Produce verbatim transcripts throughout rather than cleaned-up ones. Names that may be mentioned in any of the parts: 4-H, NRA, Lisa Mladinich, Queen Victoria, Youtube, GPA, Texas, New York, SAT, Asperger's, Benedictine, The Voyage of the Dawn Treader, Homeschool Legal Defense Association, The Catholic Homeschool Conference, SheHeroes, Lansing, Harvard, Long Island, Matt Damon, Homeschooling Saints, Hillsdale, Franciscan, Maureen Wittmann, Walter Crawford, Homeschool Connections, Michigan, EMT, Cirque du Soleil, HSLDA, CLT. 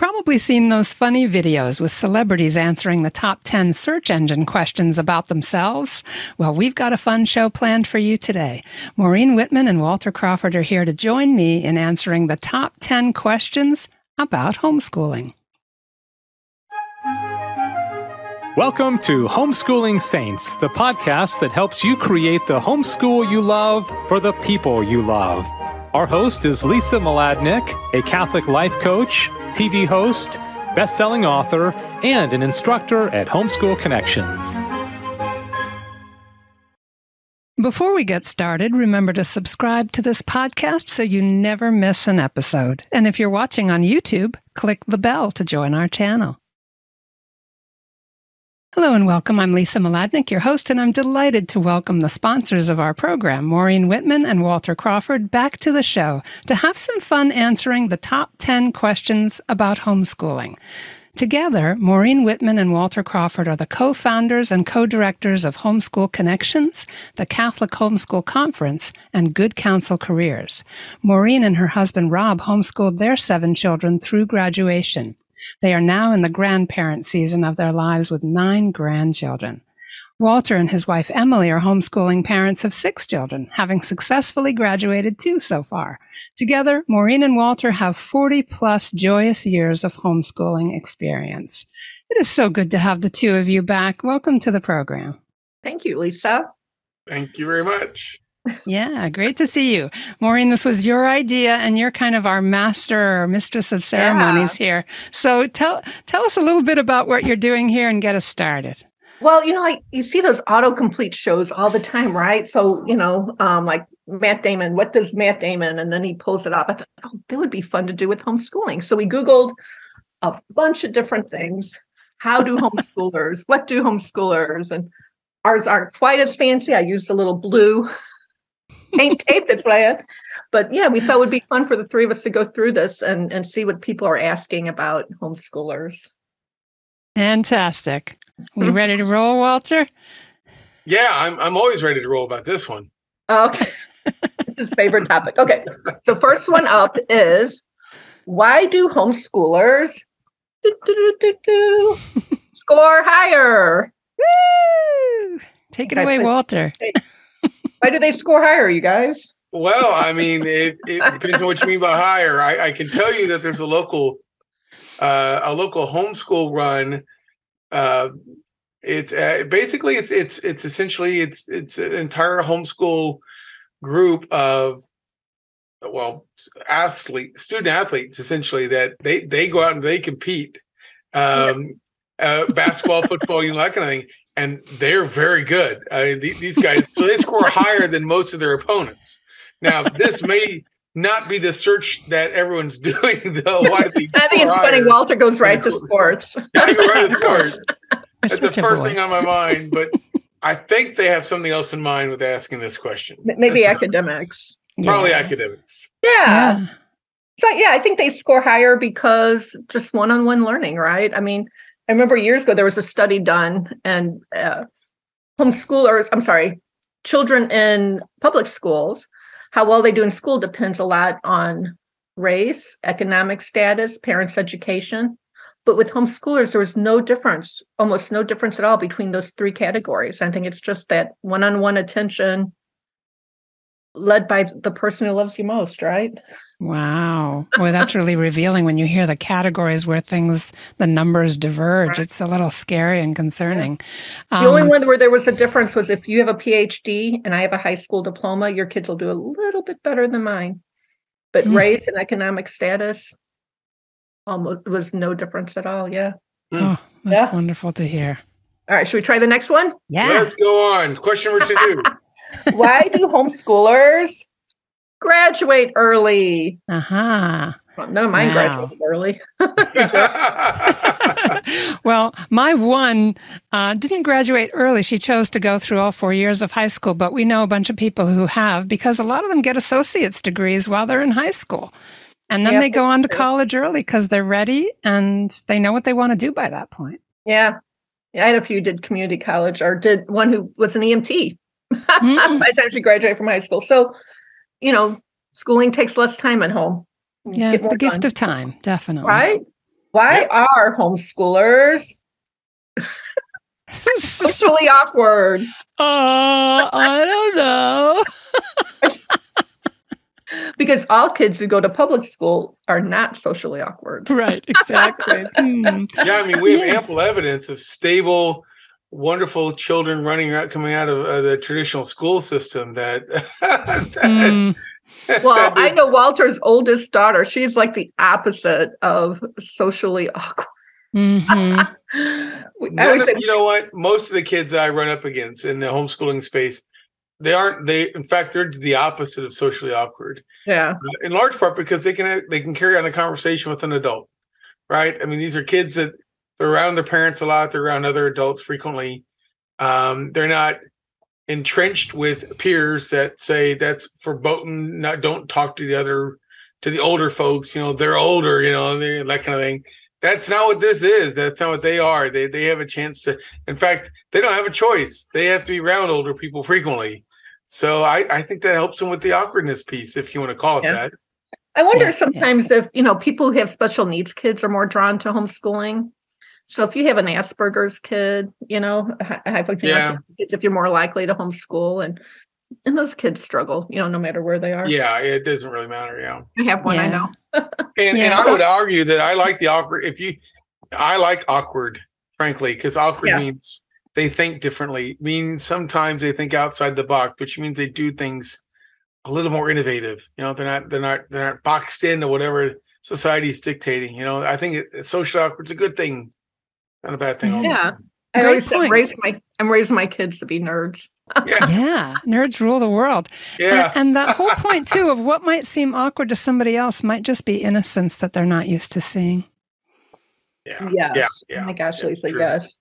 probably seen those funny videos with celebrities answering the top ten search engine questions about themselves. Well, we've got a fun show planned for you today. Maureen Wittmann and Walter Crawford are here to join me in answering the top ten questions about homeschooling. Welcome to Homeschooling Saints, the podcast that helps you create the homeschool you love for the people you love. Our host is Lisa Mladinich, a Catholic life coach, T V host, best-selling author, and an instructor at Homeschool Connections. Before we get started, remember to subscribe to this podcast so you never miss an episode. And if you're watching on YouTube, click the bell to join our channel. Hello and welcome. I'm Lisa Mladinich, your host, and I'm delighted to welcome the sponsors of our program, Maureen Wittmann and Walter Crawford, back to the show to have some fun answering the top ten questions about homeschooling. Together, Maureen Wittmann and Walter Crawford are the co-founders and co-directors of Homeschool Connections, the Catholic Homeschool Conference, and Good Counsel Careers. Maureen and her husband, Rob, homeschooled their seven children through graduation. They are now in the grandparent season of their lives with nine grandchildren. Walter and his wife Emily are homeschooling parents of six children, having successfully graduated two so far. Together, Maureen and Walter have forty plus joyous years of homeschooling experience. It is so good to have the two of you back. Welcome to the program. Thank you, Lisa. Thank you very much. Yeah, great to see you. Maureen, this was your idea, and you're kind of our master or mistress of ceremonies yeah. here. So tell tell us a little bit about what you're doing here and get us started. Well, you know, I, you see those autocomplete shows all the time, right? So, you know, um, like Matt Damon, what does Matt Damon? And then he pulls it up. I thought, oh, that would be fun to do with homeschooling. So we Googled a bunch of different things. How do homeschoolers? What do homeschoolers? And ours aren't quite as fancy. I used a little blue paint tape, that's what I had. But yeah, we thought it would be fun for the three of us to go through this and, and see what people are asking about homeschoolers. Fantastic. You ready to roll, Walter? Yeah, I'm I'm always ready to roll about this one. Okay. It's his favorite topic. Okay. So first one up is, why do homeschoolers do, do, do, do, do, score higher? Woo! Take it okay, away, please. Walter. Why do they score higher, you guys? Well, I mean, it, it depends on what you mean by higher. I, I can tell you that there's a local, uh, a local homeschool run. Uh, it's uh, basically it's it's it's essentially it's it's an entire homeschool group of well, athlete student athletes essentially that they they go out and they compete, um, yeah. uh, basketball, football, you know, that kind of thing. And they're very good. I mean, th these guys, so they score higher than most of their opponents. Now, this may not be the search that everyone's doing, though. Why do they I think it's funny. Walter goes right to sports. Yeah, I go right to sports. That's the first thing on my mind. But I think they have something else in mind with asking this question. Maybe That's academics. Probably yeah. academics. Yeah. yeah. So, yeah, I think they score higher because just one-on-one learning, right? I mean, I remember years ago, there was a study done and uh, homeschoolers, I'm sorry, children in public schools, how well they do in school depends a lot on race, economic status, parents' education. But with homeschoolers, there was no difference, almost no difference at all between those three categories. I think it's just that one-on-one attention led by the person who loves you most, right? Wow. Well, that's really revealing when you hear the categories where things, the numbers diverge. Right. It's a little scary and concerning. Yeah. The um, only one where there was a difference was if you have a P H D and I have a high school diploma, your kids will do a little bit better than mine. But mm-hmm. race and economic status almost was no difference at all. Yeah. Mm. Oh, that's yeah. wonderful to hear. All right. Should we try the next one? Yeah. Let's go on. Question number two. Why do homeschoolers graduate early? Uh-huh. Well, none of mine wow. graduated early. Well, my one uh, didn't graduate early. She chose to go through all four years of high school, but we know a bunch of people who have because a lot of them get associate's degrees while they're in high school. And then yeah, they go on to college early because they're ready and they know what they want to do by that point. Yeah. yeah. I had a few who did community college or did one who was an E M T. Mm. By the time she graduated from high school. So, you know, schooling takes less time at home. Yeah, the gift of time, definitely. Right? Why yep. are homeschoolers socially awkward? Oh, uh, I don't know. Because all kids who go to public school are not socially awkward. Right, exactly. mm. Yeah, I mean, we have yeah. ample evidence of stable, wonderful children running out, coming out of uh, the traditional school system that... that mm. Well, I know Walter's oldest daughter. She's like the opposite of socially awkward. Mm-hmm. I of, say, you know what? Most of the kids I run up against in the homeschooling space, they aren't. They, in fact, they're the opposite of socially awkward. Yeah. Uh, in large part because they can they can carry on a conversation with an adult, right? I mean, these are kids that they're around their parents a lot. They're around other adults frequently. Um, they're not entrenched with peers that say that's verboten, not don't talk to the other to the older folks, you know, they're older, you know, that kind of thing. That's not what this is. That's not what they are. They they have a chance to, in fact, they don't have a choice. They have to be around older people frequently. So I, I think that helps them with the awkwardness piece, if you want to call it yeah. that. I wonder yeah. sometimes if, you know, people who have special needs kids are more drawn to homeschooling. So if you have an Asperger's kid, you know, yeah. if you're more likely to homeschool, and and those kids struggle, you know, no matter where they are. Yeah, it doesn't really matter. Yeah, I have one. Yeah. I know. and yeah. and I would argue that I like the awkward. If you, I like awkward, frankly, because awkward yeah. means they think differently. It means sometimes they think outside the box, which means they do things a little more innovative. You know, they're not they're not they're not boxed into whatever society's dictating. You know, I think social awkward's a good thing. Not a bad thing. Yeah. I always raise my, I'm raising my kids to be nerds. Yeah. yeah. Nerds rule the world. Yeah. And, and that whole point, too, of what might seem awkward to somebody else might just be innocence that they're not used to seeing. Yeah. Yes. Yeah. yeah. Oh, my gosh, yeah, Lisa, yes.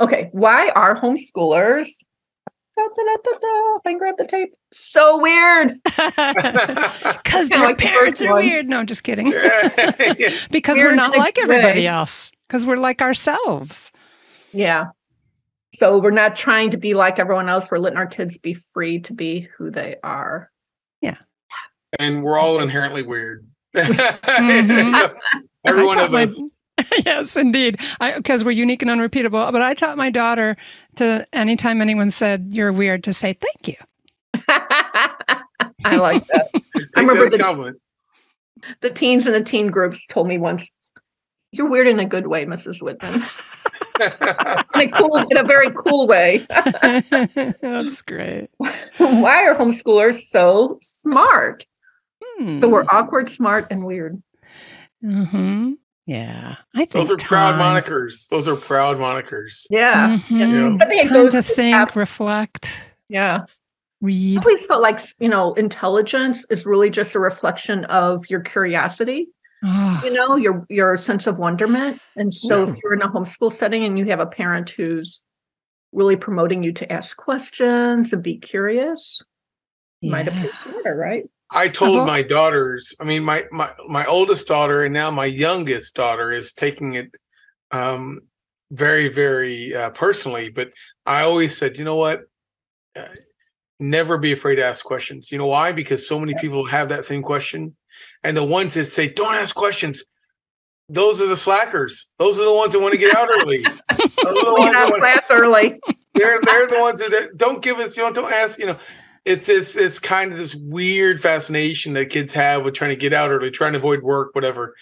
Okay. Why are homeschoolers, da, da, da, da, da, if I can grab the tape, so weird? Because their like parents the are one. weird. No, I'm just kidding. because weird we're not like everybody way. else. Because we're like ourselves. Yeah. So we're not trying to be like everyone else. We're letting our kids be free to be who they are. Yeah. And we're all inherently weird. mm-hmm. Every one of my, us. Yes, indeed. Because we're unique and unrepeatable. But I taught my daughter to, anytime anyone said, you're weird, to say, thank you. I like that. I remember the, the teens and the teen groups told me once, you're weird in a good way, Missus Wittmann. in, a cool, in a very cool way. That's great. Why are homeschoolers so smart? Hmm. So we're awkward, smart, and weird. Mm-hmm. Yeah. I think Those are time. proud monikers. Those are proud monikers. Yeah. Mm-hmm. yeah. I think it goes to think, to reflect. Yeah. Read. I always felt like, you know, intelligence is really just a reflection of your curiosity. You know, your your sense of wonderment. And so yeah. if you're in a homeschool setting and you have a parent who's really promoting you to ask questions and be curious, yeah. might have been smarter, right? I told uh-huh. my daughters, I mean, my, my, my oldest daughter and now my youngest daughter is taking it um, very, very uh, personally. But I always said, you know what? Uh, never be afraid to ask questions. You know why? Because so many yeah. people have that same question. And the ones that say, don't ask questions, those are the slackers. Those are the ones that want to get out early. Those are the ones that want class early. They're, they're the ones that don't give us, you know, don't ask, you know. It's, it's, it's kind of this weird fascination that kids have with trying to get out early, trying to avoid work, whatever.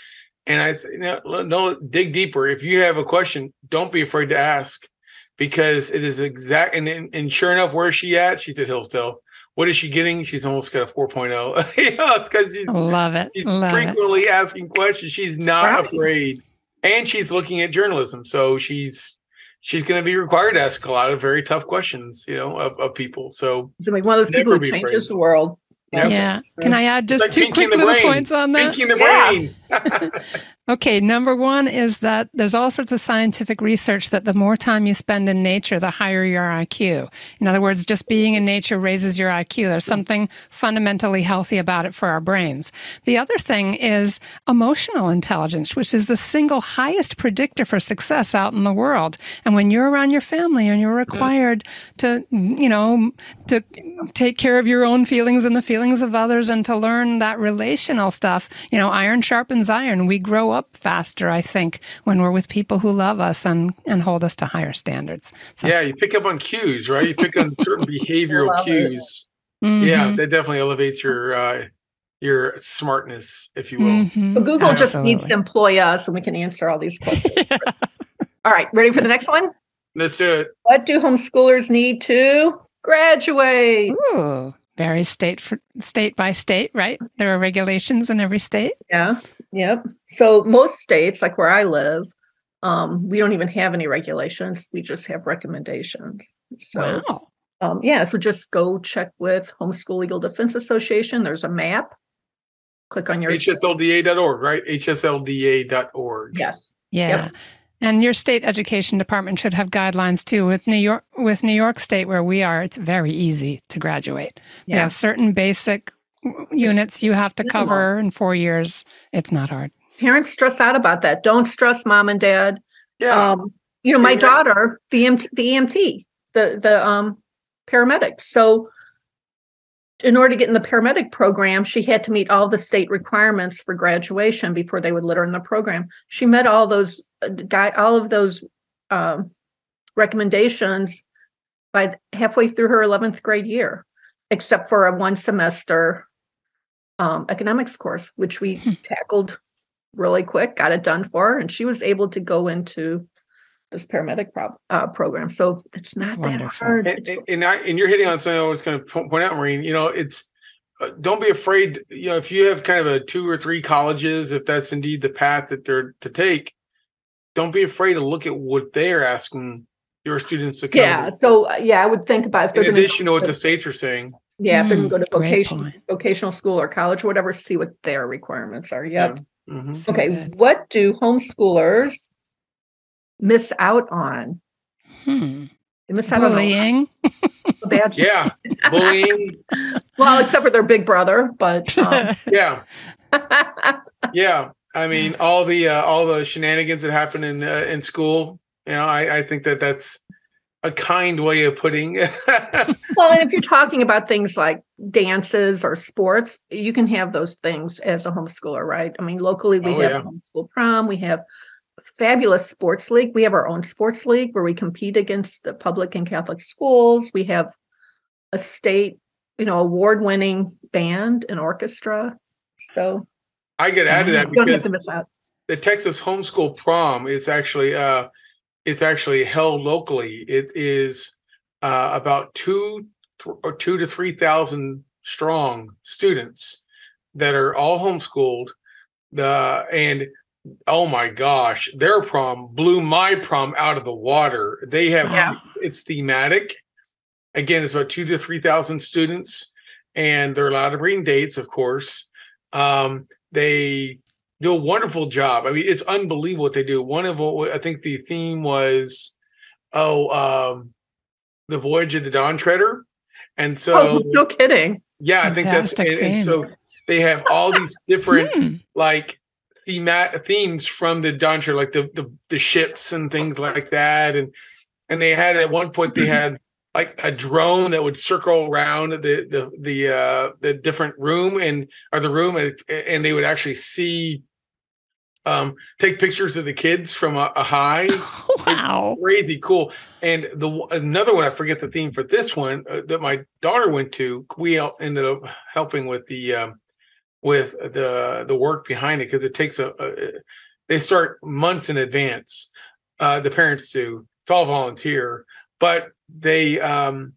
And I say, no, no, dig deeper. If you have a question, don't be afraid to ask, because it is exact. And, and, and sure enough, where is she at? She's at Hillsdale. What is she getting? She's almost got a four point oh. you know, because she's, Love it. she's Love frequently it. asking questions. She's not right. afraid. And she's looking at journalism. So she's she's going to be required to ask a lot of very tough questions, you know, of, of people. So it's like one of those people who changes afraid. the world. Yeah. yeah. Can I add just like two quick little brain. points on that? Pinking the yeah. brain. Okay. Number one is that there's all sorts of scientific research that the more time you spend in nature, the higher your I Q. In other words, just being in nature raises your I Q. There's something fundamentally healthy about it for our brains. The other thing is emotional intelligence, which is the single highest predictor for success out in the world. And when you're around your family and you're required to, you know, to take care of your own feelings and the feelings of others and to learn that relational stuff, you know, iron sharpens iron. We grow up up faster, I think, when we're with people who love us and, and hold us to higher standards. So. Yeah, you pick up on cues, right? You pick up on certain behavioral cues. Mm-hmm. Yeah, that definitely elevates your uh, your smartness, if you will. Mm-hmm. Well, Google Absolutely. just needs to employ us and we can answer all these questions. Yeah. All right, ready for the next one? Let's do it. What do homeschoolers need to graduate? Ooh, varies state for, state by state, right? There are regulations in every state. Yeah, yep. So most states, like where I live, um, we don't even have any regulations. We just have recommendations. So, wow. Um, yeah, so just go check with Homeschool Legal Defense Association. There's a map. Click on your... H S L D A dot org, right? H S L D A dot org. Yes. Yeah. Yep. And your state education department should have guidelines too. With New York, with New York State, where we are, it's very easy to graduate. Yeah. We have certain basic units you have to cover in four years. It's not hard. Parents stress out about that. Don't stress, mom and dad. Yeah. Um, you know, my daughter, the E M T, the the um, paramedic. So, in order to get in the paramedic program, she had to meet all the state requirements for graduation before they would let her in the program. She met all those. all of those um, recommendations by halfway through her eleventh grade year, except for a one semester um, economics course, which we tackled really quick, got it done for her, and she was able to go into this paramedic prob- uh, program. So it's not That's that wonderful. hard. And, and, and, I, and you're hitting on something I was going to point out, Maureen. You know, it's uh, don't be afraid. You know, if you have kind of a two or three colleges, if that's indeed the path that they're to take, don't be afraid to look at what they're asking your students to come. Yeah, so uh, yeah, I would think about if they're in addition to what the states are saying. Yeah, if mm, they're going to go to vocation, vocational school or college or whatever, see what their requirements are. Yep. Yeah. Mm-hmm. So okay, good. What do homeschoolers miss out on? Hmm. They miss out bullying. on bullying. Yeah, bullying. Well, except for their big brother, but um, yeah, yeah. I mean, all the uh, all the shenanigans that happen in uh, in school. You know, I, I think that that's a kind way of putting. Well, and if you're talking about things like dances or sports, you can have those things as a homeschooler, right? I mean, locally we oh, have yeah. homeschool prom. We have fabulous sports league. We have our own sports league where we compete against the public and Catholic schools. We have a state, you know, award-winning band and orchestra. So. I get out of that because the Texas homeschool prom is actually uh, it's actually held locally. It is uh, about two th- or two to three thousand strong students that are all homeschooled. The and oh my gosh, their prom blew my prom out of the water. They have yeah. it's thematic. Again, it's about two to three thousand students, and they're allowed to bring dates, of course. Um, They do a wonderful job. I mean, it's unbelievable what they do. One of I think the theme was, oh, um, The Voyage of the Dawn Treader, and so oh, no kidding. Yeah, I Fantastic think that's and, and so they have all these different hmm. like themat themes from the Dawn Treader, like the, the the ships and things like that, and and they had at one point they had like a drone that would circle around the the the uh, the different room and or the room and, and they would actually see, um, take pictures of the kids from a, a high. Wow, it's crazy cool! And the another one I forget the theme for this one uh, that my daughter went to. We ended up helping with the um, with the the work behind it because it takes a, a they start months in advance. Uh, the parents do. It's all volunteer, but They um,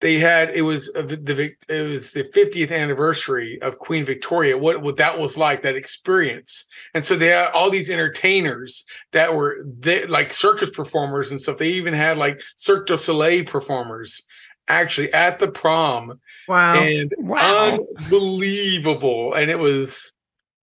they had it was a, the it was the fiftieth anniversary of Queen Victoria. What what that was like, that experience, and so they had all these entertainers that were they, like circus performers and stuff. They even had like Cirque du Soleil performers actually at the prom. Wow! And wow. unbelievable, and it was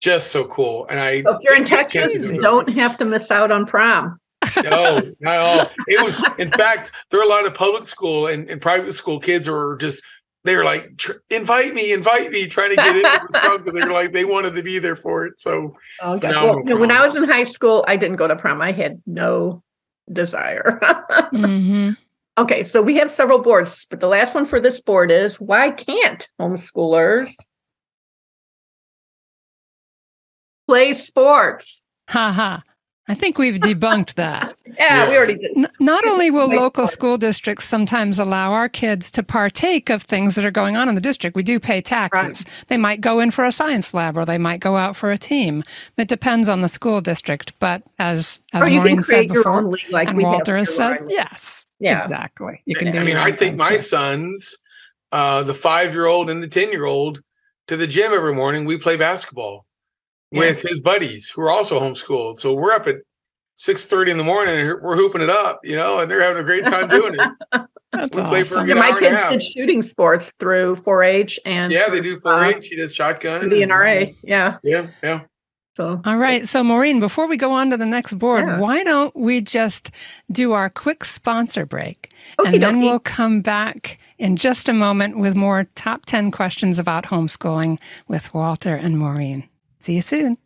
just so cool. And I, so if you're in Texas, you don't have to miss out on prom. No, not at all. It was, in fact, there are a lot of public school and, and private school kids were just, they were like, invite me, invite me, trying to get in. They were like, they wanted to be there for it. So oh, well, you know, when I was in high school, I didn't go to prom. I had no desire. mm-hmm. Okay, so we have several boards, but the last one for this board is, why can't homeschoolers play sports? Ha ha. I think we've debunked that. yeah, yeah, we already did. N- not only will local school districts sometimes allow our kids to partake of things that are going on in the district. We do pay taxes. Right. They might go in for a science lab or they might go out for a team. It depends on the school district. But as, as Maureen said before, league, like and Walter has said, yes, yeah. exactly. You can do I mean, I take my too. sons, uh, the five-year-old and the ten-year-old, to the gym every morning. We play basketball. With his buddies who are also homeschooled, so we're up at six thirty in the morning. And we're hooping it up, you know, and they're having a great time doing it. That's we play awesome. for yeah, my kids did shooting sports through four H and yeah, they do four H. Uh, she does shotgun. The N R A, yeah, yeah, yeah. So all right, so Maureen, before we go on to the next board, yeah. why don't we just do our quick sponsor break, Okey and then dokey. we'll come back in just a moment with more top ten questions about homeschooling with Walter and Maureen. See you soon.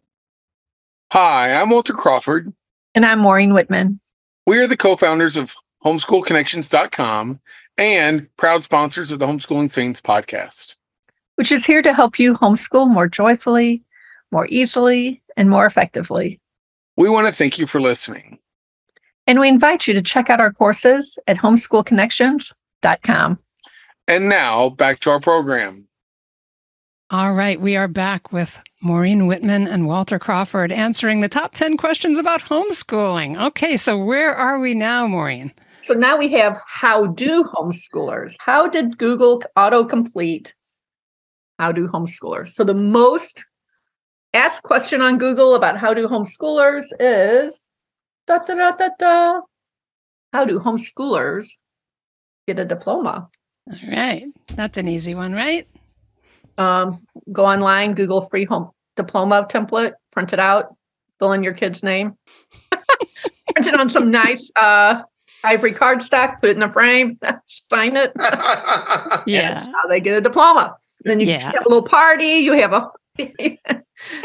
Hi, I'm Walter Crawford. And I'm Maureen Wittmann. We are the co-founders of homeschool connections dot com and proud sponsors of the Homeschooling Saints podcast, which is here to help you homeschool more joyfully, more easily, and more effectively. We want to thank you for listening. And we invite you to check out our courses at homeschool connections dot com. And now back to our program. All right, we are back with Maureen Wittmann and Walter Crawford answering the top ten questions about homeschooling. Okay, so where are we now, Maureen? So now we have how do homeschoolers? How did Google autocomplete? How do homeschoolers? So the most asked question on Google about how do homeschoolers is da da da da da. How do homeschoolers get a diploma? All right, that's an easy one, right? Um, go online, Google free home diploma template, print it out, fill in your kid's name, print it on some nice uh, ivory cardstock, put it in a frame, sign it. Yeah. That's how they get a diploma. And then you yeah. have a little party. You have a,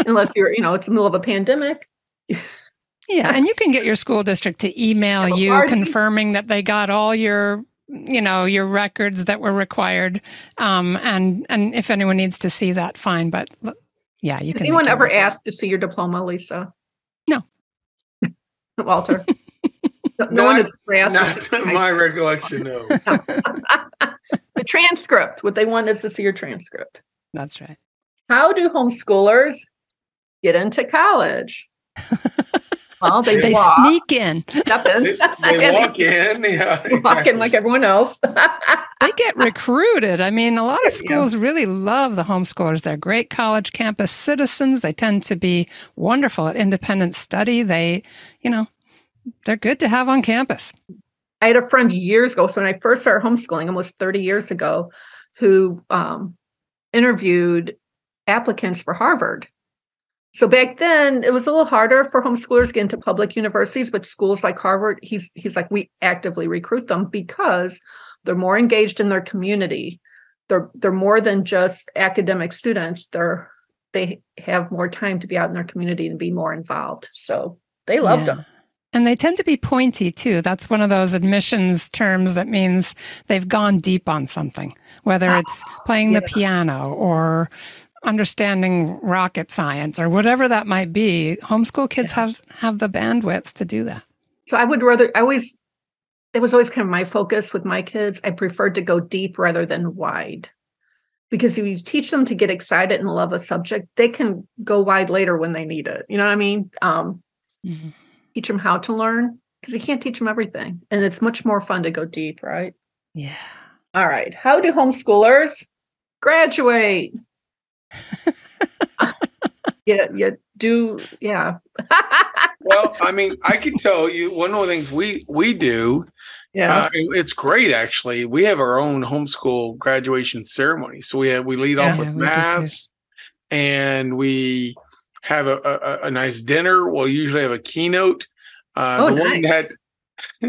unless you're, you know, it's in the middle of a pandemic. Yeah. And you can get your school district to email you party. confirming that they got all your you know, your records that were required. Um, and, and if anyone needs to see that, fine. But yeah, you Does can. Anyone ever ask to see your diploma, Lisa? No. Walter? no, no one ever asked. Not to my recollection, no. no. The transcript. What they want is to see your transcript. That's right. How do homeschoolers get into college? Well, they they walk. sneak in. They, they walk in. Yeah, exactly. Walk in like everyone else. They get recruited. I mean, a lot of schools yeah. really love the homeschoolers. They're great college campus citizens. They tend to be wonderful at independent study. They, you know, they're good to have on campus. I had a friend years ago. So when I first started homeschooling, almost thirty years ago, who um, interviewed applicants for Harvard. So back then, it was a little harder for homeschoolers to get into public universities, but schools like Harvard, he's he's like, we actively recruit them because they're more engaged in their community. They're they're more than just academic students. They're they have more time to be out in their community and be more involved. So they loved yeah. them. And they tend to be pointy, too. That's one of those admissions terms that means they've gone deep on something, whether it's playing yeah. the piano or understanding rocket science or whatever that might be. Homeschool kids yeah. have, have the bandwidth to do that. So I would rather, I always, it was always kind of my focus with my kids. I preferred to go deep rather than wide, because if you teach them to get excited and love a subject, they can go wide later when they need it. You know what I mean? Um, mm-hmm. Teach them how to learn, because you can't teach them everything. And it's much more fun to go deep, right? Yeah. All right. How do homeschoolers graduate? yeah, yeah, do yeah. Well, I mean, I can tell you one of the things we we do. Yeah, uh, it's great actually. We have our own homeschool graduation ceremony, so we have, we lead yeah, off with mass, and we have a, a, a nice dinner. We'll usually have a keynote. Uh, oh, the nice. one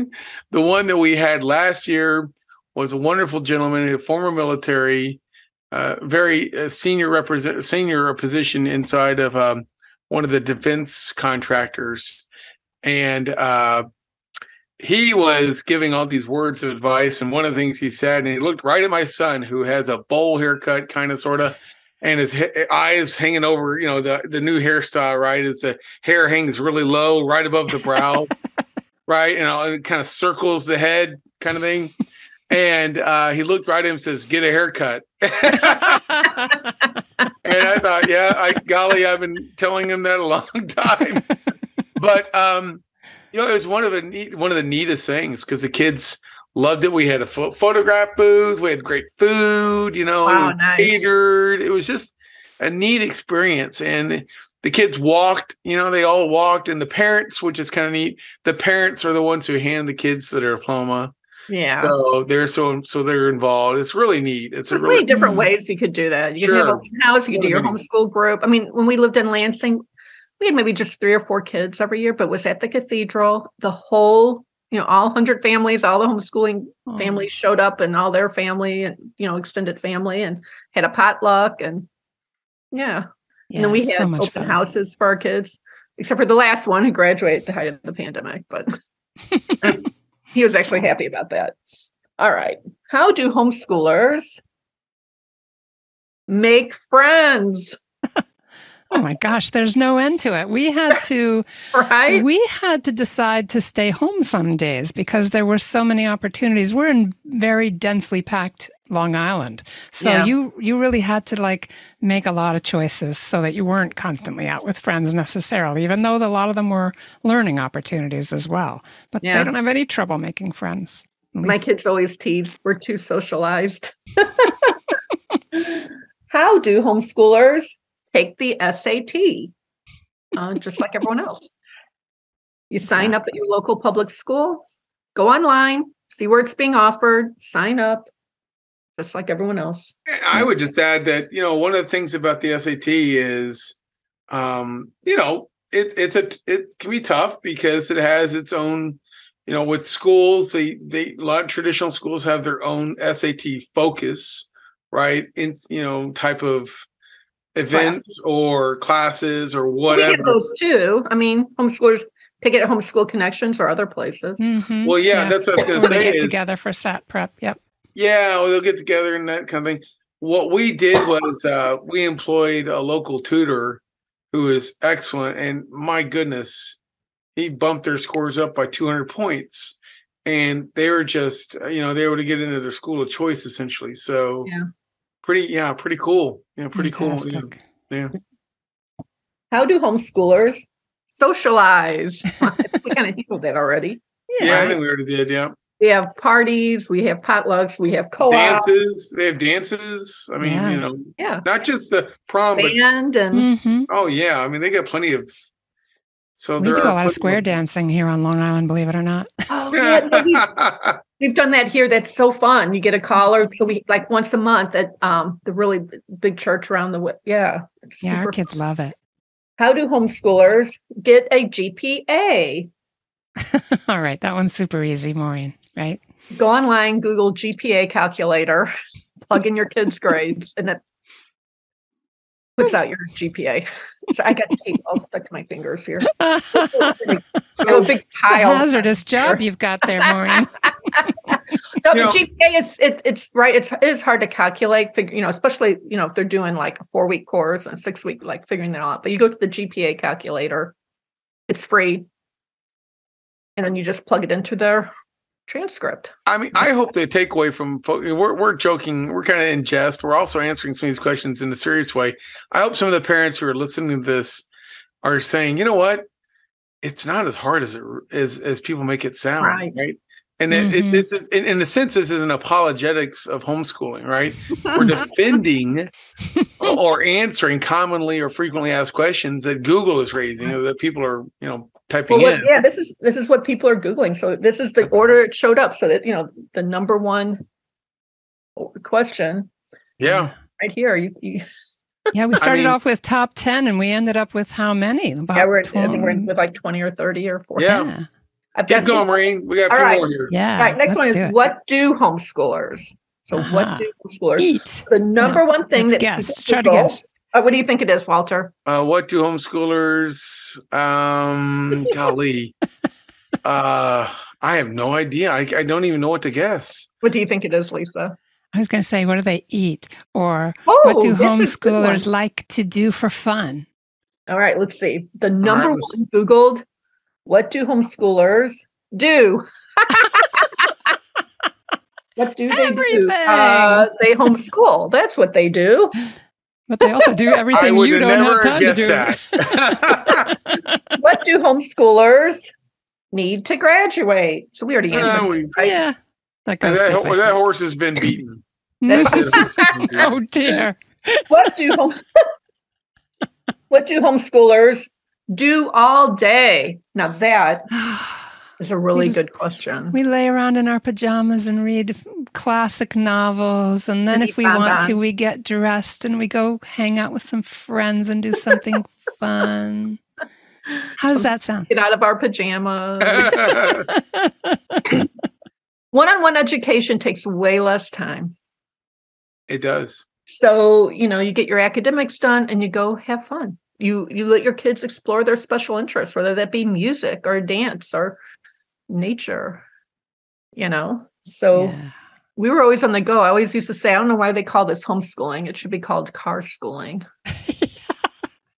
that the one that we had last year was a wonderful gentleman, a former military. Uh, very uh, senior represent senior position inside of um, one of the defense contractors, and uh, he was giving all these words of advice. And one of the things he said, and he looked right at my son, who has a bowl haircut, kind of, sort of, and his he- eyes hanging over, you know, the, the new hairstyle, right? Is the hair hangs really low, right above the brow, right? You know, it kind of circles the head kind of thing. And uh, he looked right at him and says, "Get a haircut." And I thought, yeah, I, golly, I've been telling him that a long time. But, um, you know, it was one of the neat, one of the neatest things because the kids loved it. We had a ph- photograph booth. We had great food, you know, wow, it was nice. Catered. It was just a neat experience. And the kids walked, you know, they all walked. And the parents, which is kind of neat, the parents are the ones who hand the kids their diploma. Yeah. So they're so so they're involved. It's really neat. It's There's a really many different ways you could do that. You sure. can have a house, you could do your homeschool group. I mean, when we lived in Lansing, we had maybe just three or four kids every year, but it was at the cathedral. The whole, you know, all one hundred families, all the homeschooling oh. families showed up and all their family and, you know, extended family and had a potluck. And yeah. yeah and then we had so open fun. houses for our kids, except for the last one who graduated at the height of the pandemic. But he was actually happy about that. All right. How do homeschoolers make friends? Oh my gosh, there's no end to it. We had to right? we had to decide to stay home some days because there were so many opportunities. We're in very densely packed Long Island. So yeah. you you really had to like make a lot of choices so that you weren't constantly out with friends necessarily, even though a lot of them were learning opportunities as well. But yeah. they don't have any trouble making friends. My kids always tease, we're too socialized. How do homeschoolers take the S A T, uh, just like everyone else? You sign up at your local public school, go online, see where it's being offered, sign up, just like everyone else. I would just add that, you know, one of the things about the S A T is, um, you know, it, it's a it can be tough because it has its own, you know, with schools, they, they, a lot of traditional schools have their own S A T focus, right, in, you know, type of events classes. or classes or whatever. We get those too. I mean, homeschoolers take it at Homeschool Connections or other places. Mm-hmm. Well, yeah, yeah, that's what I was going to say. They get is, together for S A T prep. Yep. Yeah, well, they'll get together and that kind of thing. What we did was uh, we employed a local tutor who is excellent, and my goodness, he bumped their scores up by two hundred points, and they were just, you know, they were able to get into their school of choice essentially. So. Yeah. Pretty, yeah, pretty cool. Yeah, pretty Fantastic. cool. Yeah. yeah. How do homeschoolers socialize? We kind of handled that already. Yeah, yeah, I think we already did. Yeah. We have parties. We have potlucks. We have co-op. Dances. They have dances. I mean, yeah. you know, yeah. not just the prom, band but, and mm-hmm. oh yeah, I mean they got plenty of. So we do a lot of square of, dancing here on Long Island, believe it or not. Oh yeah. We've done that here. That's so fun. You get a caller. So we like once a month at um, the really big church around the way. Yeah. Yeah. Our kids fun. love it. How do homeschoolers get a G P A? All right. That one's super easy, Maureen, right? Go online, Google G P A calculator, plug in your kids' grades, and that puts out your G P A. So I got tape all stuck to my fingers here. So big pile. It's a hazardous job you've got there, Maureen. No, you the know, G P A is it, it's right. It's it is hard to calculate. Figure, you know, especially you know if they're doing like a four week course and a six week, like figuring it out. But you go to the G P A calculator. It's free, and then you just plug it into their transcript. I mean, I hope they take away from fo- we're we're joking. We're kind of in jest, but we're also answering some of these questions in a serious way. I hope some of the parents who are listening to this are saying, you know what, it's not as hard as it as as people make it sound, right? right? And mm-hmm. it, it, this is, in, in a sense, this is an apologetics of homeschooling, right? We're defending or answering commonly or frequently asked questions that Google is raising, or that people are, you know, typing well, in. Yeah, this is this is what people are Googling. So this is the That's order it showed up. So that you know, the number one question. Yeah, right here. You, you yeah, we started I mean, off with top ten, and we ended up with how many? About yeah, we're, I think we're in with like twenty or thirty or forty. Yeah. yeah. I've Keep going, Maureen. We got a few right. more here. Yeah. All right. Next one is it. What do homeschoolers? So uh-huh. what do homeschoolers eat? The number no. one thing Let's that guess. Try to guess. Uh, what do you think it is, Walter? Uh, what do homeschoolers? Um, golly, uh, I have no idea. I, I don't even know what to guess. What do you think it is, Lisa? I was going to say, what do they eat? Or oh, what do homeschoolers like to do for fun? All right, let's see. The number was... one Googled, what do homeschoolers do? What do they everything. do? Uh, they homeschool. That's what they do. But they also do everything you don't have time to do. What do homeschoolers need to graduate? So we already answered. Uh, we, right? Yeah. That, goes that, ho- that horse has been beaten. Oh, dear. What do home- What do homeschoolers do all day? Now, that is a really we, good question. We lay around in our pajamas and read classic novels. And then and if we want on. to, we get dressed and we go hang out with some friends and do something fun. How does that sound? Get out of our pajamas. One-on-one education takes way less time. It does. So, you know, you get your academics done and you go have fun. You you let your kids explore their special interests, whether that be music or dance or nature, you know. So yeah. we were always on the go. I always used to say, I don't know why they call this homeschooling. It should be called car schooling.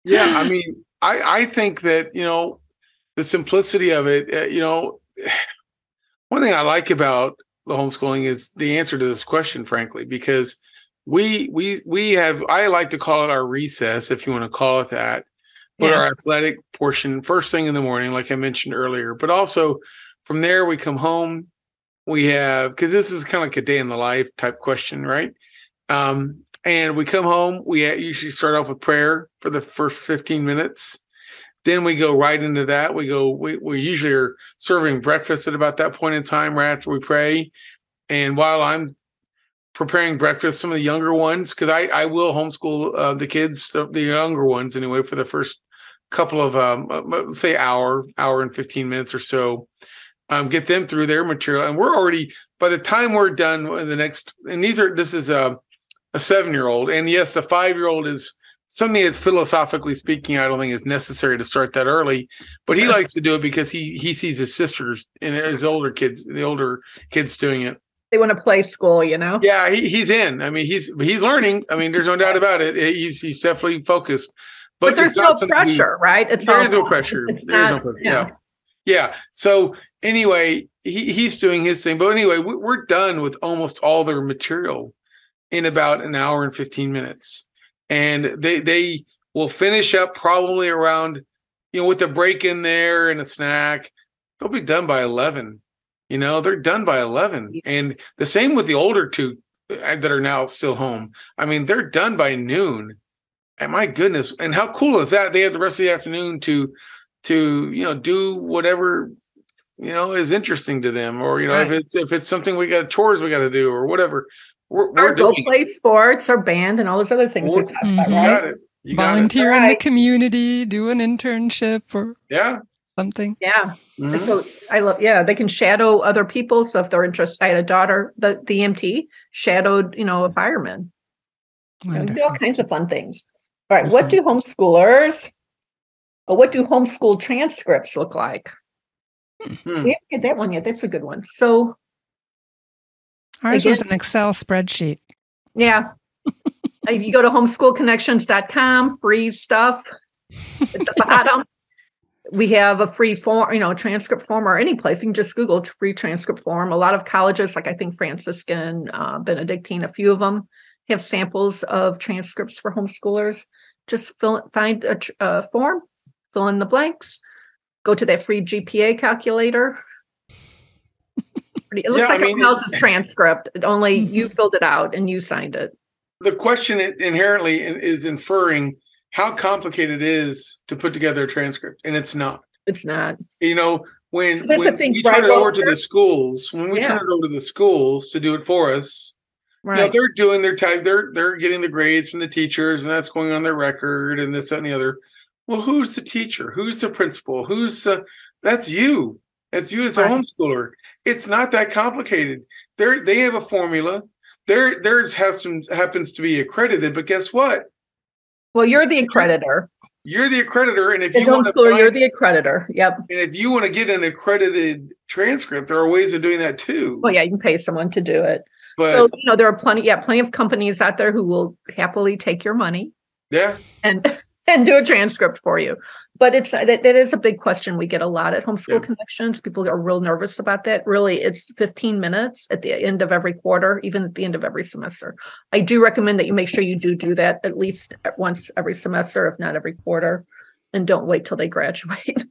Yeah, I mean, I, I think that, you know, the simplicity of it, uh, you know, one thing I like about the homeschooling is the answer to this question, frankly, because we we we have, I like to call it our recess, if you want to call it that, but yeah. our athletic portion, first thing in the morning, like I mentioned earlier, but also from there we come home, we have, because this is kind of like a day in the life type question, right? Um, and we come home, we usually start off with prayer for the first fifteen minutes. Then we go right into that. We go, we, we usually are serving breakfast at about that point in time right after we pray. And while I'm preparing breakfast, some of the younger ones, because I, I will homeschool uh, the kids, the, the younger ones anyway, for the first couple of, um, say, hour, hour and fifteen minutes or so, um, get them through their material. And we're already, by the time we're done in the next, and these are, this is a, a seven-year-old. And yes, the five-year-old is something that's philosophically speaking, I don't think is necessary to start that early, but he likes to do it because he he sees his sisters and his older kids, the older kids doing it. They want to play school, you know? Yeah, he, he's in. I mean, he's he's learning. I mean, there's no doubt about it. He's he's definitely focused. But, but there's no pressure, we, right? It's there is no pressure. There not, is no pressure. Yeah. yeah. Yeah. So anyway, he, he's doing his thing. But anyway, we, we're done with almost all their material in about an hour and fifteen minutes. And they they will finish up probably around, you know, with a break in there and a snack. They'll be done by eleven. You know, they're done by eleven. And the same with the older two that are now still home. I mean, they're done by noon. And my goodness. And how cool is that? They have the rest of the afternoon to, to you know, do whatever, you know, is interesting to them. Or, you know, right. if it's if it's something we got chores we got to do or whatever. We're, we're or go doing. play sports or band and all those other things we're, we've talked mm-hmm. about, right? Got it. You Volunteer got it. in right. the community, do an internship or yeah. something. Yeah. Mm-hmm. So I love, yeah, they can shadow other people. So if they're interested, I had a daughter, the, the E M T shadowed, you know, a fireman. Do all kinds of fun things. All right. Mm-hmm. What do homeschoolers, or what do homeschool transcripts look like? Mm-hmm. We haven't had that one yet. That's a good one. So ours Again, was an Excel spreadsheet. Yeah. If you go to homeschool connections dot com, free stuff at the bottom. We have a free form, you know, transcript form or any place. You can just Google free transcript form. A lot of colleges, like I think Franciscan, uh, Benedictine, a few of them, have samples of transcripts for homeschoolers. Just fill, find a uh, form, fill in the blanks, go to that free G P A calculator. It looks yeah, like I mean, everyone else's transcript, only you filled it out and you signed it. The question inherently is inferring how complicated it is to put together a transcript, and it's not. It's not. You know, when, so when thing, we right, turn it over Walter? to the schools, when we yeah. turn it over to the schools to do it for us, right. you know, they're doing their type, they're, they're getting the grades from the teachers, and that's going on their record, and this, that, and the other. Well, who's the teacher? Who's the principal? Who's the, that's you. As you as a homeschooler, it's not that complicated. They they have a formula. There theirs has some, happens to be accredited, but guess what? Well, you're the accreditor. You're the accreditor, and if as you want homeschooler, you're the accreditor. Yep. And if you want to get an accredited transcript, there are ways of doing that too. Well, yeah, you can pay someone to do it. But, so, you know, there are plenty, yeah, plenty of companies out there who will happily take your money. Yeah. And and do a transcript for you. But it's that, that is a big question we get a lot at Homeschool yeah. Connections. People are real nervous about that. Really, it's fifteen minutes at the end of every quarter, even at the end of every semester. I do recommend that you make sure you do do that at least once every semester, if not every quarter, and don't wait till they graduate.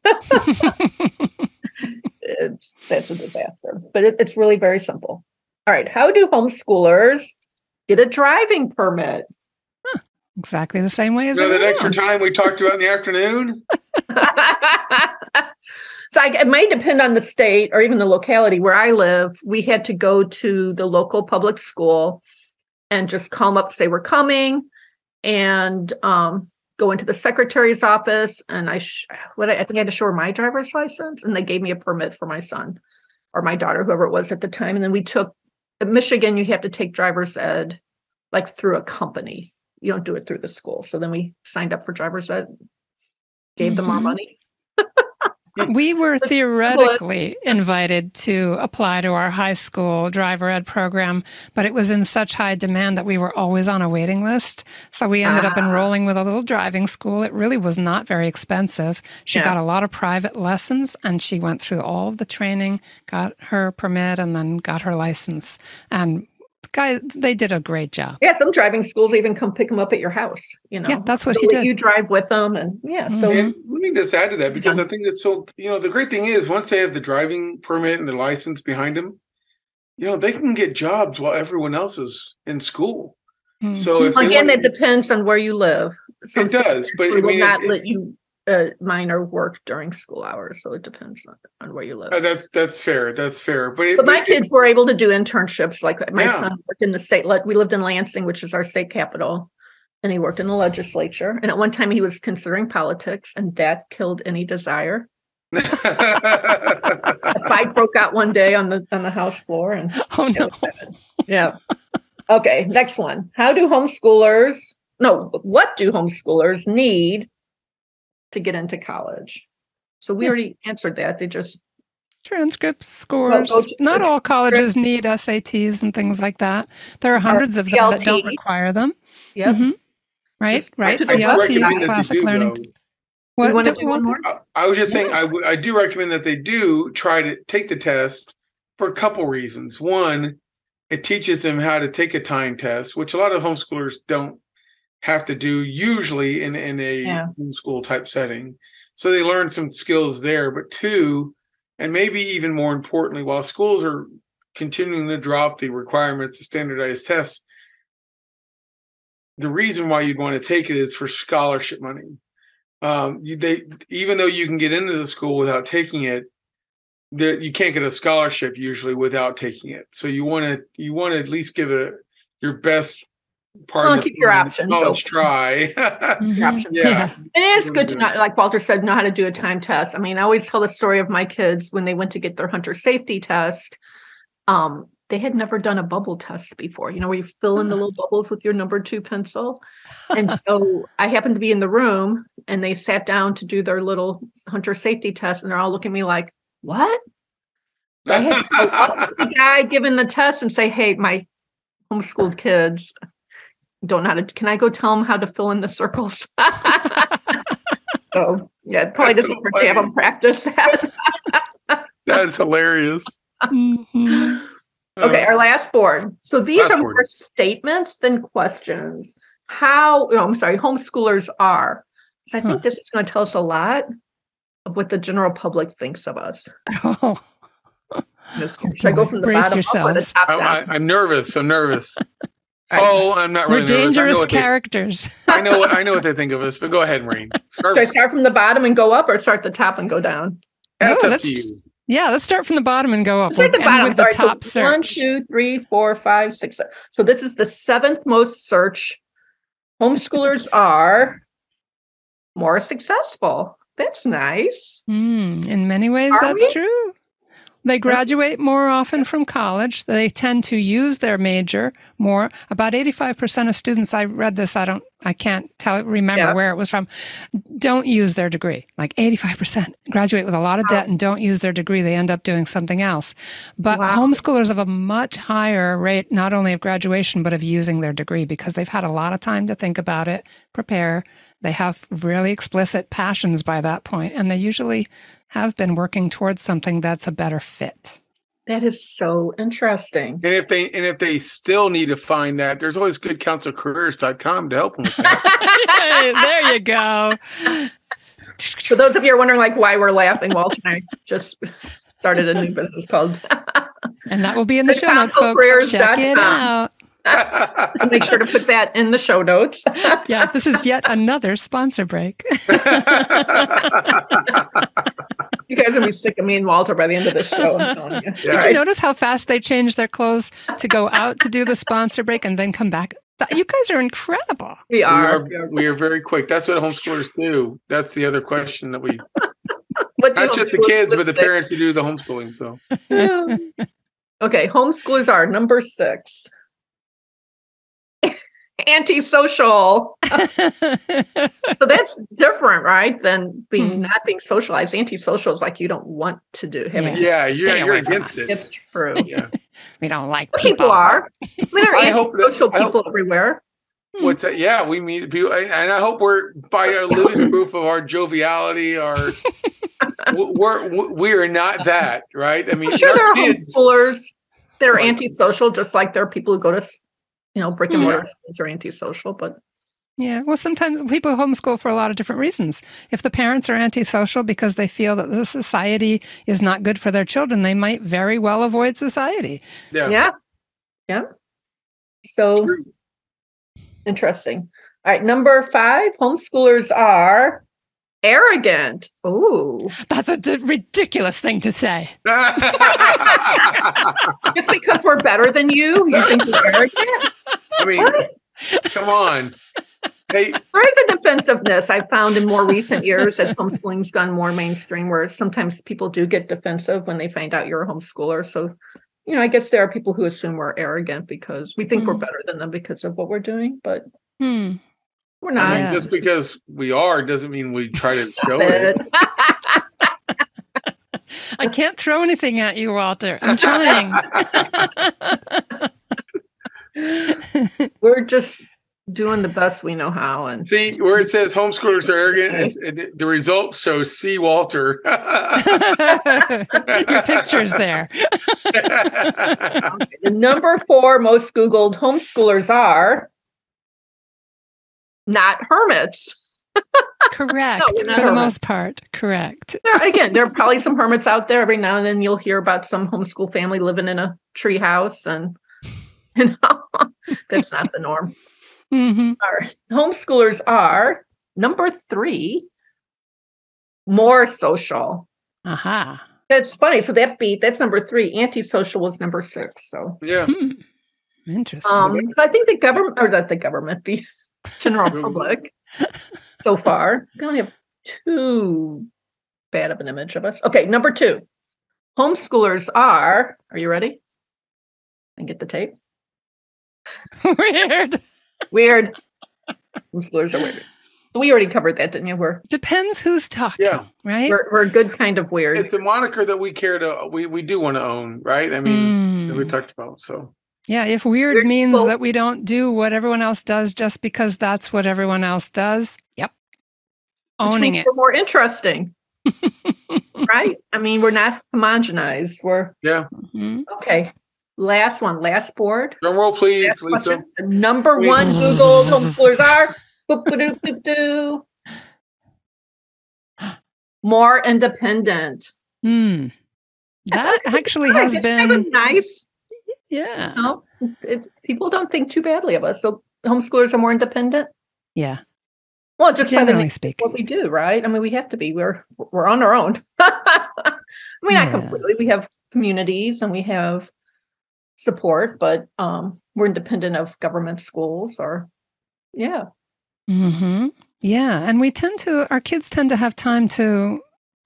It's, that's a disaster. But it, it's really very simple. All right. How do homeschoolers get a driving permit? Huh, exactly the same way as so that extra time we talked about in the afternoon. So I, it may depend on the state or even the locality where I live. We had to go to the local public school and just call them up, say we're coming, and um, go into the secretary's office. And I, sh- what I, I think I had to show her my driver's license, and they gave me a permit for my son or my daughter, whoever it was at the time. And then we took. In Michigan, you have to take driver's ed like through a company. You don't do it through the school. So then we signed up for driver's ed, gave mm-hmm. them our money. We were theoretically invited to apply to our high school driver ed program, but it was in such high demand that we were always on a waiting list. So we ended ah. up enrolling with a little driving school. It really was not very expensive. She yeah. got a lot of private lessons, and she went through all of the training, got her permit, and then got her license. And guys, they did a great job. Yeah, some driving schools even come pick them up at your house. You know, yeah, that's what so he did. You drive with them, and yeah. So and let me just add to that, because yeah. I think that's so. You know, the great thing is once they have the driving permit and the license behind them, you know, they can get jobs while everyone else is in school. Mm. So if again, want, it depends on where you live. Some it does, but we will I mean, not it, let you uh, minor work during school hours. So it depends on, on where you live. Uh, that's that's fair. That's fair. But, it, but my it, kids were able to do internships. Like my yeah. son worked in the state. We lived in Lansing, which is our state capital. And he worked in the legislature. And at one time he was considering politics, and that killed any desire. A fight broke out one day on the on the house floor. And oh no. Yeah. Okay. Next one. How do homeschoolers, no, what do homeschoolers need to get into college? So we yeah. already answered that. They just transcripts, scores. Oh, oh, Not all colleges need S A Ts and things like that. There are hundreds of them that don't require them. Yep. Mm-hmm. Right, just, right. C L T, classic learning. Though, what, want do one more? I, I was just yeah. saying, I, w- I do recommend that they do try to take the test for a couple reasons. One, it teaches them how to take a time test, which a lot of homeschoolers don't have to do usually in, in a yeah. homeschool type setting. So they learn some skills there. But two, and maybe even more importantly, while schools are continuing to drop the requirements of standardized tests, the reason why you'd want to take it is for scholarship money. Um, you, they, even though you can get into the school without taking it, there, you can't get a scholarship usually without taking it. So you want to you want to at least give it your best part of keep your options college open. Try. Mm-hmm. Your options. Yeah. yeah, it is good to not, like Walter said, know how to do a time test. I mean, I always tell the story of my kids when they went to get their hunter safety test. Um, They had never done a bubble test before, you know, where you fill in the little bubbles with your number two pencil. And so I happened to be in the room, and they sat down to do their little hunter safety test. And they're all looking at me like, what? So I had to go up to the guy giving the test and say, hey, my homeschooled kids don't know how to, can I go tell them how to fill in the circles? So yeah, it probably That's doesn't work to have them practice that. That's hilarious. Mm-hmm. Okay, our last board. So these last are more board. statements than questions. How, no, I'm sorry, homeschoolers are. So I think huh. this is going to tell us a lot of what the general public thinks of us. Oh. Should I go from the Brace bottom yourselves. up or the top down? I, I, I'm nervous. I'm nervous. Oh, I'm not really We're nervous. We're dangerous I characters. They, I, know what, I know what they think of us, but go ahead, Maureen. Should I start from the bottom and go up, or start at the top and go down? That's no, up to you. Yeah, let's start from the bottom and go up. Let's start the bottom. With the All right, top so search. One, two, three, four, five, six, seven. So this is the seventh most search. Homeschoolers are more successful. That's nice. Mm, in many ways, are that's we? true. They graduate more often from college. They tend to use their major more. About eighty-five percent of students, I read this, I don't, I can't tell, remember yeah. where it was from, don't use their degree. Like eighty-five percent graduate with a lot of wow. debt and don't use their degree. They end up doing something else. But wow. homeschoolers have a much higher rate, not only of graduation, but of using their degree because they've had a lot of time to think about it, prepare. They have really explicit passions by that point, and they usually have been working towards something that's a better fit. That is so interesting. And if they and if they still need to find that, there's always good counsel careers dot com to help them with that. There you go. For those of you who are wondering like why we're laughing, Walter and I just started a new business called and that will be in the show notes, folks. Check it out. Make sure to put that in the show notes. Yeah, this is yet another sponsor break. You guys are going to be sick of me and Walter by the end of this show. I'm telling you. Did you right. notice how fast they changed their clothes to go out to do the sponsor break and then come back? You guys are incredible. We are. We are, we are very quick. That's what homeschoolers do. That's the other question that we... What not just the kids, but the they? parents who do the homeschooling. So, yeah. Okay, homeschoolers are number six. Antisocial. So that's different, right? Than being mm-hmm. not being socialized. Antisocial is like you don't want to do. Having yeah, yeah you're, you're against it. It's true. Yeah. We don't like people. People are. I mean, there are I antisocial that, people I hope, everywhere. What's that? Yeah, we meet people, and I hope we're by our living proof of our joviality. Our we're we are not that, right? I mean, I'm sure there are kids. homeschoolers that are like, antisocial, just like there are people who go to. You know, brick and mortar schools are antisocial, but yeah, well, sometimes people homeschool for a lot of different reasons. If the parents are antisocial because they feel that the society is not good for their children, they might very well avoid society. Yeah, yeah, yeah. So True. interesting. All right, number five: homeschoolers are arrogant. Oh, that's a d- ridiculous thing to say. Just because we're better than you, you think you're arrogant? I mean, what? Come on. Hey. There is a defensiveness I found in more recent years as homeschooling's gone more mainstream, where sometimes people do get defensive when they find out you're a homeschooler. So, you know, I guess there are people who assume we're arrogant because we think mm. we're better than them because of what we're doing, but mm. we're not. I mean, just because we are doesn't mean we try to show it. I can't throw anything at you, Walter. I'm trying. We're just doing the best we know how. And see where it says homeschoolers are arrogant. Okay. It's, it, the results show C. Walter. Your picture's there. Number four most Googled homeschoolers are not hermits. Correct. No, not for the most part. Correct. There, again, there are probably some hermits out there. Every now and then you'll hear about some homeschool family living in a tree house, and you know, that's not the norm. Mm-hmm. All right. Homeschoolers are number three, more social. Uh-huh. That's funny. So that beat, that's number three. Antisocial was number six. So yeah. Hmm. Interesting. Um, so I think the government, or not the government, the general public so far. We don't have too bad of an image of us. Okay, number two. Homeschoolers are, are you ready? And get the tape. Weird. Weird. Homeschoolers are weird. We already covered that, didn't you? We're depends who's talking, yeah. right? We're, we're a good kind of weird. It's a moniker that we care to, we, we do want to own, right? I mean, mm. we talked about, so. Yeah, if weird, weird means people. that we don't do what everyone else does just because that's what everyone else does. Yep. Owning it. We're more interesting. Right? I mean, we're not homogenized. We're Yeah. Mm-hmm. Okay. Last one, last board. Drum roll, please, Lisa. The number please. one Google homeschoolers are boop, boop, boop, boop, boop. more independent. Hmm. That actually has it's been kind of nice. Yeah. You know, it, people don't think too badly of us. So homeschoolers are more independent. Yeah. Well, just Generally by the speaking. what we do, right? I mean, we have to be. We're we're on our own. I mean, yeah. not completely. We have communities and we have support, but um, we're independent of government schools or, yeah. Mm-hmm. Yeah. And we tend to, our kids tend to have time to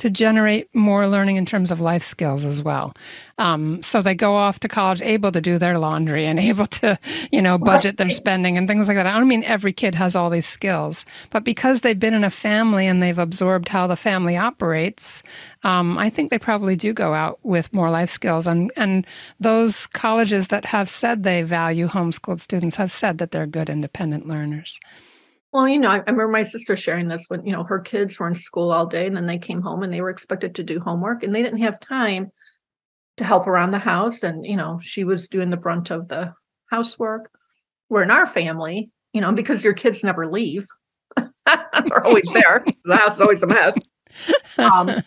to generate more learning in terms of life skills as well. Um, so they go off to college able to do their laundry and able to, you know, budget their spending and things like that. I don't mean every kid has all these skills, but because they've been in a family and they've absorbed how the family operates, um, I think they probably do go out with more life skills. And, and those colleges that have said they value homeschooled students have said that they're good independent learners. Well, you know, I remember my sister sharing this when, you know, her kids were in school all day and then they came home and they were expected to do homework and they didn't have time to help around the house. And, you know, she was doing the brunt of the housework. Where in our family, you know, because your kids never leave, they're always there. The house is always a mess. Um,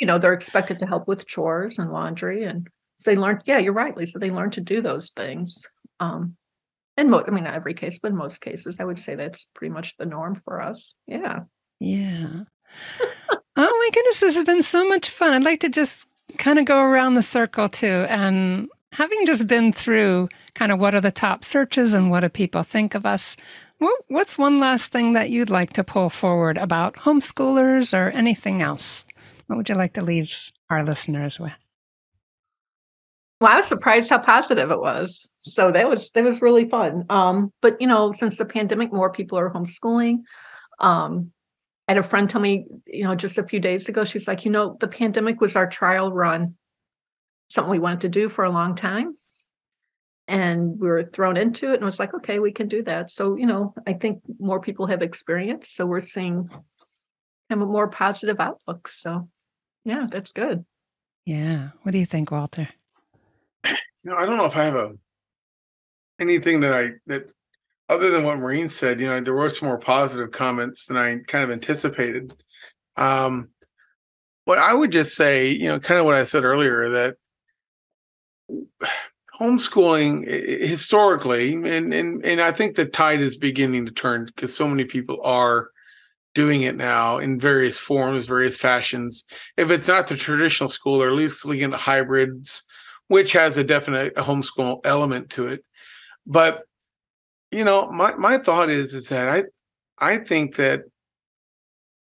you know, they're expected to help with chores and laundry. And so they learned, yeah, you're right, Lisa, they learned to do those things. Um In most, I mean, not every case, but in most cases, I would say that's pretty much the norm for us. Yeah. Yeah. Oh, my goodness. This has been so much fun. I'd like to just kind of go around the circle, too. And having just been through kind of what are the top searches and what do people think of us, what, what's one last thing that you'd like to pull forward about homeschoolers or anything else? What would you like to leave our listeners with? Well, I was surprised how positive it was. So that was that was really fun. Um, but, you know, since the pandemic, more people are homeschooling. Um, I had a friend tell me, you know, just a few days ago, she's like, you know, the pandemic was our trial run, something we wanted to do for a long time. And we were thrown into it and was like, okay, we can do that. So, you know, I think more people have experience. So we're seeing kind of a more positive outlook. So, yeah, that's good. Yeah. What do you think, Walter? You know, I don't know if I have a anything that I that other than what Maureen said. You know, there were some more positive comments than I kind of anticipated. Um, but I would just say, you know, kind of what I said earlier, that homeschooling historically, and and and I think the tide is beginning to turn because so many people are doing it now in various forms, various fashions. If it's not the traditional school, or at least looking at hybrids, which has a definite homeschool element to it. But, you know, my, my thought is, is that I I think that,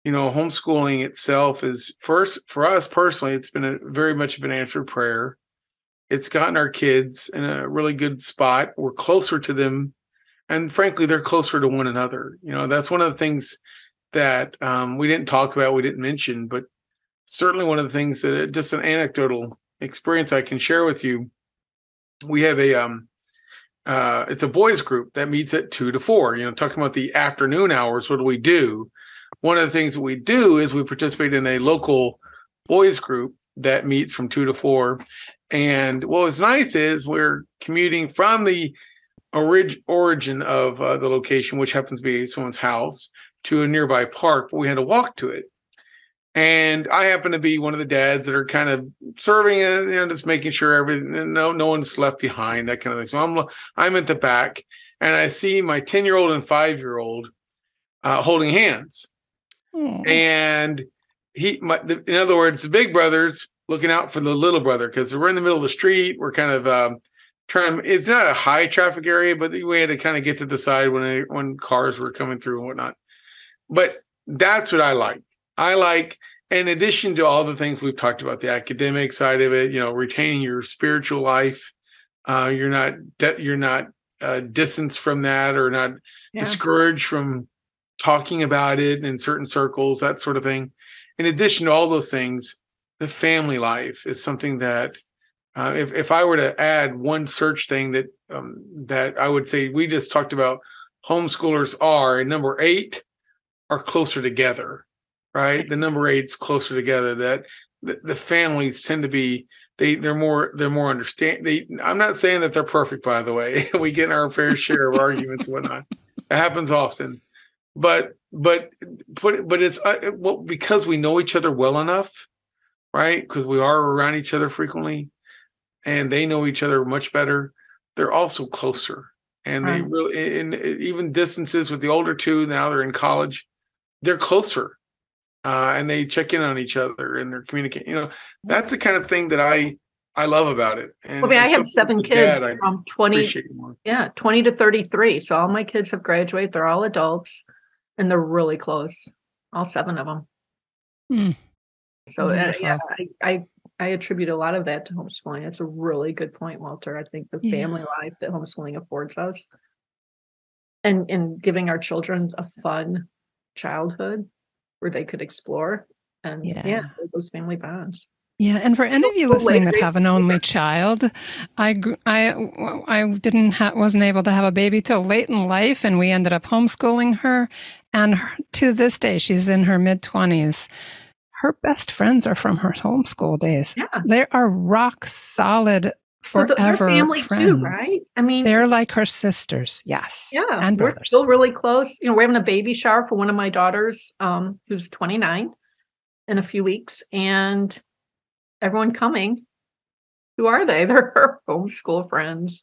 you know, homeschooling itself is first for us personally, it's been a very much of an answered prayer. It's gotten our kids in a really good spot. We're closer to them. And frankly, they're closer to one another. You know, that's one of the things that um, we didn't talk about, we didn't mention, but certainly one of the things that just an anecdotal experience I can share with you. We have a um uh it's a boys group that meets at two to four, you know, talking about the afternoon hours. What do we do? One of the things that we do is we participate in a local boys group that meets from two to four, and what was nice is we're commuting from the orig- origin of uh, the location, which happens to be someone's house, to a nearby park, but we had to walk to it. And I happen to be one of the dads that are kind of serving, you know, just making sure everything, no, no one's left behind, that kind of thing. So I'm, I'm at the back, and I see my ten-year-old and five-year-old uh, holding hands. Mm. And he, my, the, in other words, the big brother's looking out for the little brother because we're in the middle of the street. We're kind of um, trying. It's not a high traffic area, but we had to kind of get to the side when I, when cars were coming through and whatnot. But that's what I like. I like, in addition to all the things we've talked about, the academic side of it, you know, retaining your spiritual life, uh, you're not de- you're not uh, distanced from that, or not yeah. discouraged from talking about it in certain circles, that sort of thing. In addition to all those things, the family life is something that, uh, if if I were to add one search thing that um, that I would say we just talked about, homeschoolers are, and number eight, are closer together. Right. The number eight's closer together, that the, the families tend to be, they they're more, they're more understand. They, I'm not saying that they're perfect, by the way, we get our fair share of arguments and whatnot. It happens often, but, but, but, but it's uh, well, because we know each other well enough, right? Because we are around each other frequently and they know each other much better. They're also closer, and right. they really, and even distances with the older two, now they're in college, they're closer. Uh, and they check in on each other, and they're communicating. You know, that's the kind of thing that I I love about it. And, well, I, mean, I have seven kids dad, from twenty, yeah, twenty to thirty-three. So all my kids have graduated; they're all adults, and they're really close. All seven of them. Mm. So uh, yeah, I, I, I attribute a lot of that to homeschooling. That's a really good point, Walter. I think the yeah. family life that homeschooling affords us and, and giving our children a fun childhood where they could explore and yeah, yeah those family bonds. Yeah, and for any of you listening that have an only child, I I I didn't ha- wasn't able to have a baby till late in life, and we ended up homeschooling her. And her, to this day, she's in her mid twenties. Her best friends are from her homeschool days. Yeah. They are rock solid forever so the, her family friends. Too, right? I mean, they're like her sisters. Yes. Yeah, and we're brothers. Still really close. You know, we're having a baby shower for one of my daughters, um, who's twenty-nine, in a few weeks, and everyone coming, who are they? They're her homeschool friends,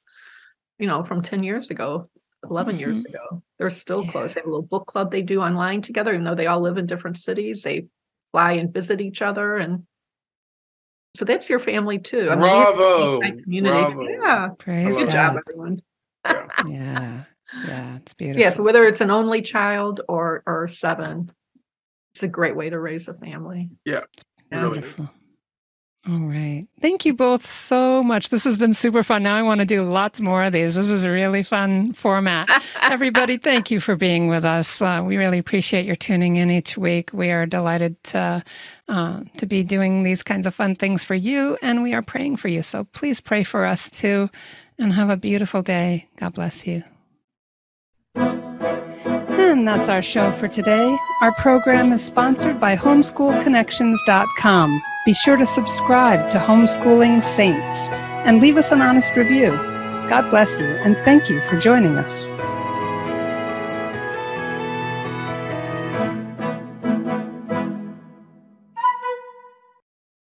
you know, from ten years ago, eleven mm-hmm. years ago. They're still yeah. close. They have a little book club they do online together, even though they all live in different cities. They fly and visit each other. And so that's your family too. I mean, Bravo. Community. Bravo. Yeah. Praise Good God. Job, everyone. Yeah. yeah. Yeah. It's beautiful. Yeah. So whether it's an only child or, or seven, it's a great way to raise a family. Yeah. yeah. It really is. All right. Thank you both so much. This has been super fun. Now I want to do lots more of these. This is a really fun format. Everybody, thank you for being with us. Uh, we really appreciate your tuning in each week. We are delighted to, uh, to be doing these kinds of fun things for you, and we are praying for you. So please pray for us too, and have a beautiful day. God bless you. And that's our show for today. Our program is sponsored by homeschool connections dot com. Be sure to subscribe to Homeschooling Saints and leave us an honest review. God bless you, and thank you for joining us.